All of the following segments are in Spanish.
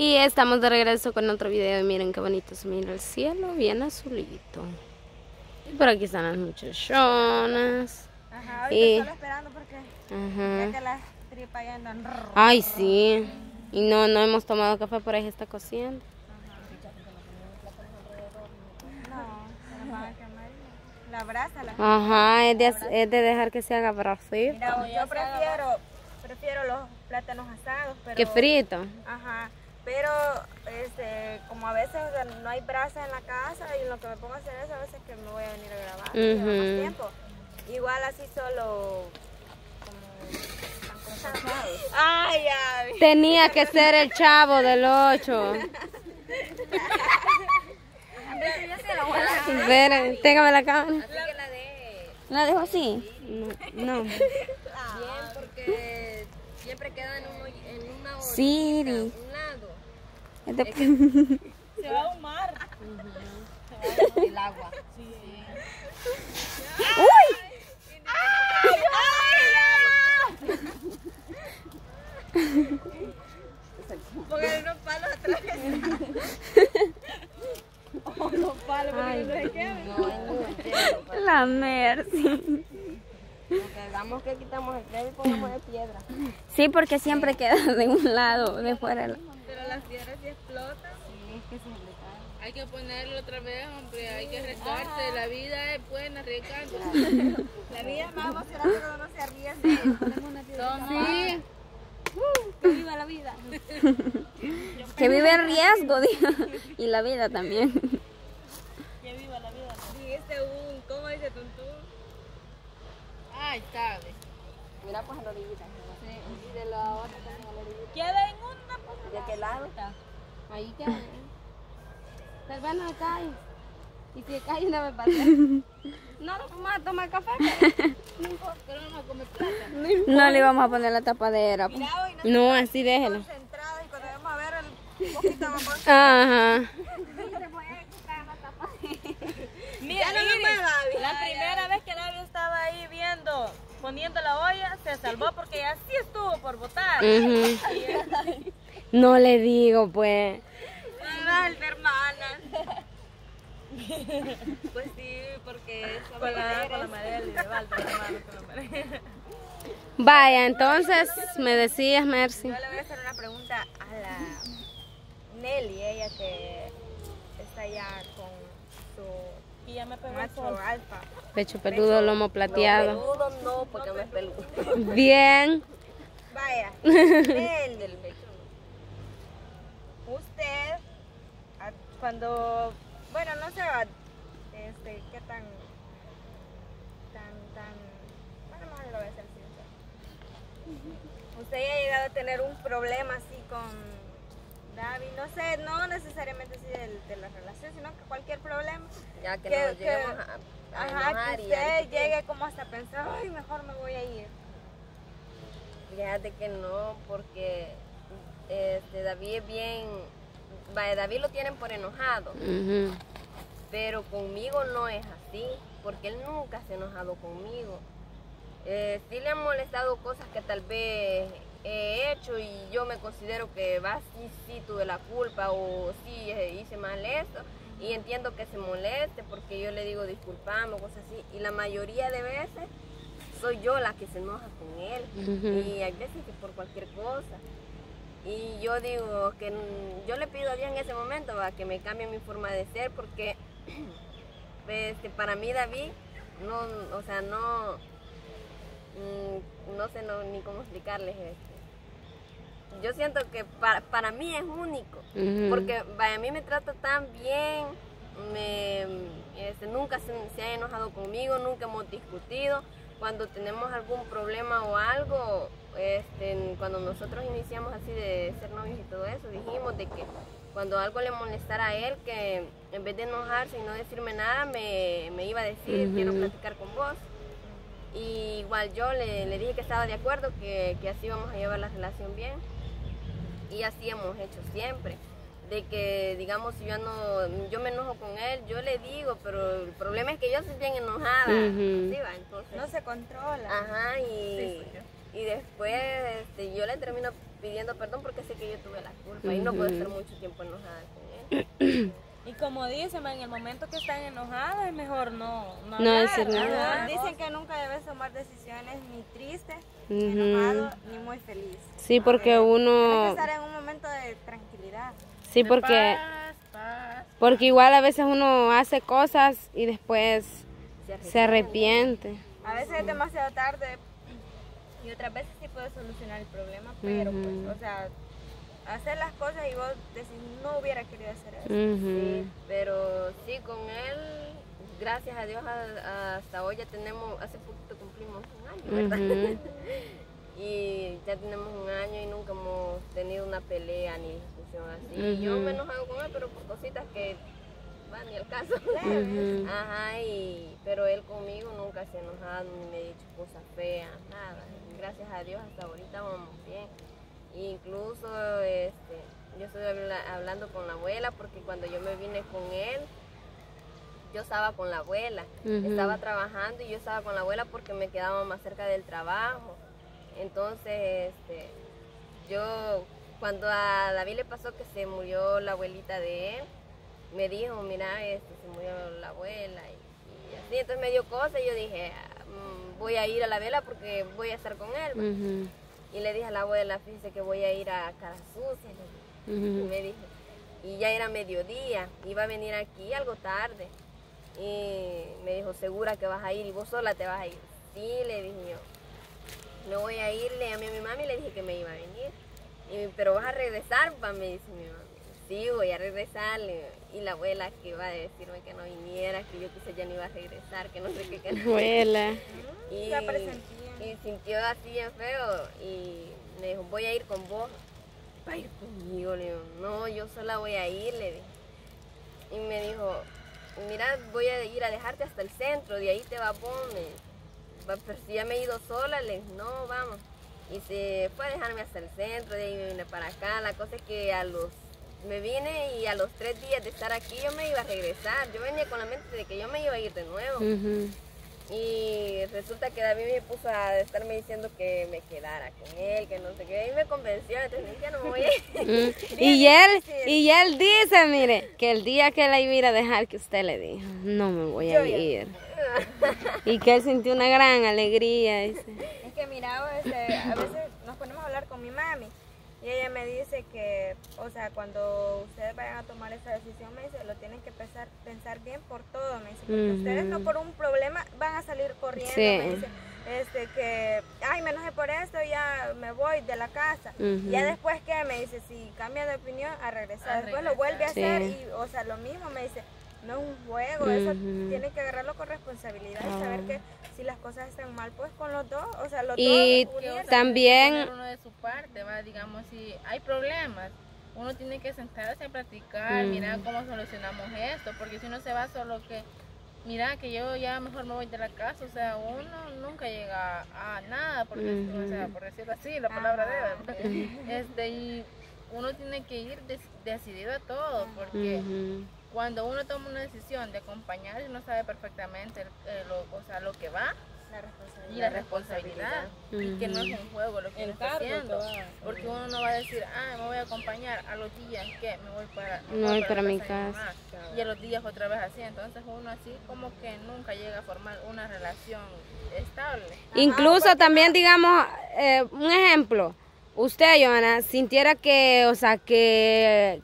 Y estamos de regreso con otro video. Y miren qué bonito se mira el cielo, bien azulito. Y por aquí están las muchachonas. Ajá, hoy y... solo esperando porque ya que las tripas ya andan. Ay, sí. Y no hemos tomado café, por ahí está cociendo. La brasa, la brasa. Ajá, es de dejar que se haga bracito. Mira, yo prefiero los plátanos asados, pero... Que frito. Ajá, pero como a veces no hay brasa en la casa y lo que me pongo a hacer es a veces que me voy a venir a grabar. Más tiempo. Igual así solo... Como... Ay, ya. Tenía que ser el chavo del 8. Esperen, téngame la cámara. ¿La dejo así? No. Bien, porque siempre queda en una orilla. Sí, un lado. Se va a ahumar. El agua. ¡Uy! ¡Ay! Pongan unos palos atrás. Oh, los palos, ay, no se queden. No, la mercy. Hagamos que quitamos el clavo y pongamos de piedra. Sí, porque siempre queda de un lado, de fuera. Pero las piedras sí explotan. Sí, es que se explotan. Hay que ponerlo otra vez, hombre. Hay que arriesgarse. La vida es buena, arriesgarse. La vida es más emocionante cuando uno se arriesga. Sí. Que viva la vida. Que vive el riesgo, digo. Y la vida también. Que viva la vida. Dijiste un, ¿cómo dice tun tun? Ay, tarde. Mira, pues a la orillita. Sí. Y de la otra también a la orillita. Queda en una, pues. ¿De qué lado está? Ahí queda. Tal vez no me cae. Y si cae no me pasa. No nos vamos a tomar café, no importa, pero no vamos a comer plata. No le vamos a poner la tapadera. Pues. Mirá, no, así déjelo. Concentrados y cuando vamos a ver el poquito vamos a... Ajá. Se puede quitar la tapadera. Mira, la primera vez que David estaba ahí viendo, poniendo la olla, se salvó porque ya sí estuvo por botar. No le digo, pues. Las hermanas. Pues sí, porque es con la madera y de balde, con la madera. Vaya, entonces me decías, Mercy. Yo le voy a hacer una pregunta a la Nelly, ella que está ya con su... Y ya me pegó el alfa. Pecho peludo, lomo plateado. No, peludo no, porque no es peludo. Bien. Vaya, Nelly. Usted, cuando... Bueno, no sé qué tan bueno, mejor lo voy a hacer sincero. Usted ya ha llegado a tener un problema así con David, no sé, no necesariamente así de la relación, sino que cualquier problema. Ya que nos lleguemos a enojar, que usted llegue como hasta pensar, ay, mejor me voy a ir. Fíjate que no, porque David es bien... David lo tienen por enojado, pero conmigo no es así, porque él nunca se ha enojado conmigo. Sí le han molestado cosas que tal vez he hecho y yo me considero que sí tuve la culpa o sí hice mal esto, y entiendo que se moleste porque yo le digo disculpame o cosas así, y la mayoría de veces soy yo la que se enoja con él, y hay veces que por cualquier cosa. Y yo digo que yo le pido a Dios en ese momento que me cambie mi forma de ser, porque para mí David no, o sea, no sé ni cómo explicarles esto. Yo siento que para mí es único, porque a mí me trata tan bien, nunca se ha enojado conmigo, nunca hemos discutido. Cuando tenemos algún problema o algo, cuando nosotros iniciamos así de ser novios y todo eso, dijimos de que cuando algo le molestara a él, que en vez de enojarse y no decirme nada, me iba a decir, quiero platicar con vos. Y igual yo le dije que estaba de acuerdo, que así vamos a llevar la relación bien. Y así hemos hecho siempre. De que, digamos, si yo me enojo con él, yo le digo, pero el problema es que yo soy bien enojada. ¿Sí, va? Entonces, no se controla. Ajá, y sí, y después yo le termino pidiendo perdón porque sé que yo tuve la culpa y no puedo estar mucho tiempo enojada con él. Y como dicen, en el momento que están enojadas es mejor no decir nada. Dicen que nunca debes tomar decisiones ni triste, ni enojado, ni muy feliz. Sí, porque uno... Hay que estar en un momento de tranquilidad. Sí, porque... Porque igual a veces uno hace cosas y después se arrepiente. A veces es demasiado tarde y otras veces sí puedes solucionar el problema, pero pues, o sea... hacer las cosas y vos decís, no hubiera querido hacer eso. Sí, pero sí, con él, gracias a Dios, hasta hoy ya tenemos, hace poquito cumplimos un año, ¿verdad? Y ya tenemos un año y nunca hemos tenido una pelea ni discusión así. Yo me he enojado con él, pero por cositas que van ni al caso. Ajá, pero él conmigo nunca se ha enojado, ni me ha dicho cosas feas, nada. Gracias a Dios, hasta ahorita vamos bien. Incluso yo estoy hablando con la abuela porque cuando yo me vine con él, yo estaba con la abuela, estaba trabajando y yo estaba con la abuela porque me quedaba más cerca del trabajo. Entonces, yo cuando a David le pasó que se murió la abuelita de él, me dijo, mira, se murió la abuela y así. Entonces me dio cosas y yo dije, voy a ir a la vela porque voy a estar con él. Y le dije a la abuela, fíjese que voy a ir a Cara Sucia. Y me dijo, y ya era mediodía, iba a venir aquí algo tarde. Y me dijo, ¿segura que vas a ir? ¿Y vos sola te vas a ir? Sí, le dije yo. No voy a ir, le llamé a mi mami y le dije que me iba a venir. Y, pero vas a regresar, pa, me dice mi mami. Sí, voy a regresar. Y la abuela que iba a decirme que no viniera, que yo quizás ya no iba a regresar, que no sé qué. Abuela. Ya presentía. Y sintió así bien feo y me dijo, voy a ir con vos. ¿Va a ir conmigo? Le digo, no, yo sola voy a ir, le dije. Y me dijo, mira, voy a ir a dejarte hasta el centro, de ahí te vas vos. Pero si ya me he ido sola, le dije, no, vamos. Y se fue a dejarme hasta el centro, de ahí me vine para acá. La cosa es que me vine y a los 3 días de estar aquí yo me iba a regresar. Yo venía con la mente de que yo me iba a ir de nuevo. Y resulta que David me puso a estarme diciendo que me quedara con él, que no sé qué, y me convenció, entonces ya no me voy a ir. Y él dice, mire, que el día que la iba a ir a dejar, que usted le dijo, no me voy a ir. Y que él sintió una gran alegría. Dice. Es que mira, a veces nos ponemos a hablar con mi mami, y ella me dice que, o sea, cuando ustedes vayan a tomar esa decisión, me dice, lo tienen que pensar bien por todo, me dice, porque ustedes no por un problema van a salir corriendo, me dice, que, ay, me enojé por esto, ya me voy de la casa, ya después que, me dice, si cambia de opinión, a regresar, después lo vuelve a hacer, y, o sea, lo mismo, me dice, no es un juego, eso tienen que agarrarlo con responsabilidad y saber que si las cosas están mal, pues con los dos, o sea, los dos. Y también uno de su parte, ¿va? Digamos, si hay problemas, uno tiene que sentarse a platicar, mira cómo solucionamos esto, porque si uno se va solo que, mira, que yo ya mejor me voy de la casa, o sea, uno nunca llega a nada, porque, o sea, por decirlo así, la palabra debe, y uno tiene que ir decidido a todo, porque... Cuando uno toma una decisión de acompañar, uno sabe perfectamente lo que va y la responsabilidad. Y que no es un juego lo que uno está haciendo. Porque uno no va a decir, ah, me voy a acompañar a los días que me voy para, mi casa. Y a los días otra vez así. Entonces uno así como que nunca llega a formar una relación estable. Incluso también, digamos, un ejemplo. Usted, Johanna, sintiera que, o sea, que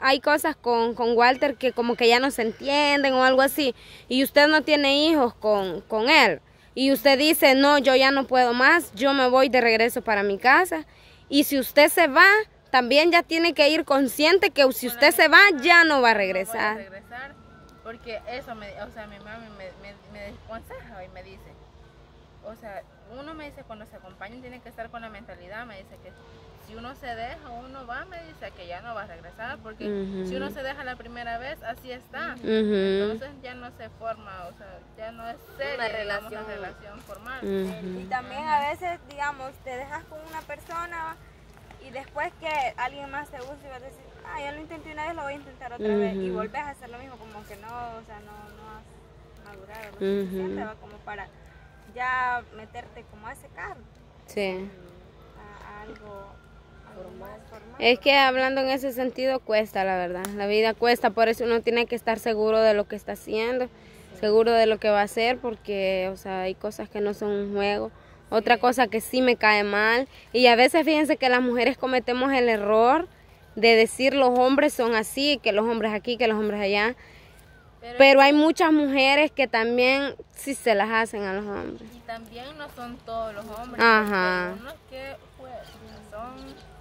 hay cosas con Walter que como que ya no se entienden o algo así, y usted no tiene hijos con él, y usted dice, no, yo ya no puedo más, yo me voy de regreso para mi casa, y si usted se va, también ya tiene que ir consciente que si usted se va, ya no va a regresar. No voy a regresar porque eso, o sea, mi mami me desconseja y me dice, o sea, uno me dice cuando se acompañan tiene que estar con la mentalidad, me dice que si uno se deja, uno va, me dice que ya no va a regresar, porque si uno se deja la primera vez, así está, entonces ya no se forma, o sea, ya no es seria, una relación formal. Y también a veces, digamos, te dejas con una persona y después que alguien más te gusta y vas a decir, ah, ya lo intenté una vez, lo voy a intentar otra vez, y volvés a hacer lo mismo, como que no, o sea, no has madurado, no se siente, va como para... ya meterte como a ese carro. Sí. A algo, formal. Es que hablando en ese sentido cuesta, la verdad. La vida cuesta, por eso uno tiene que estar seguro de lo que está haciendo, sí, seguro de lo que va a hacer, porque, o sea, hay cosas que no son un juego. Sí. Otra cosa que sí me cae mal, y a veces fíjense que las mujeres cometemos el error de decir los hombres son así, que los hombres aquí, que los hombres allá. Pero hay muchas mujeres que también sí se las hacen a los hombres. Y también no son todos los hombres. Ajá. Unos que pues,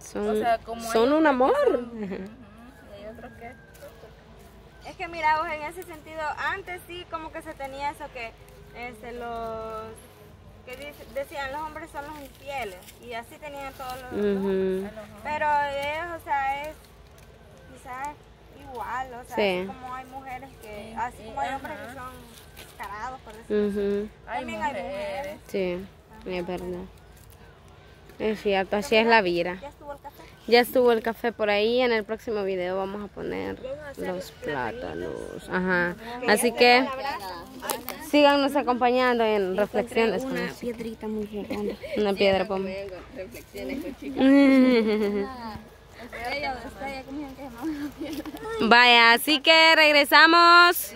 son, o sea, como son un amor. Son, y hay otros que... Es que mira, vos en ese sentido, antes sí como que se tenía eso que decían los hombres son los infieles. Y así tenían todos los, hombres. Pero ellos, o sea, es quizás... igual, o sea, sí, así como hay mujeres que, así como hay hombres que son descarados, por decirlo así, también hay mujeres. Sí, ajá, es verdad. Es cierto, así es la vida. ¿Ya estuvo el café? Ya estuvo el café por ahí, en el próximo video vamos a poner los plátanos. Ajá, así que síganos acompañando en reflexiones. Una piedrita muy grande. Una piedra, pom. Reflexiones con chicas. Vaya, así que regresamos.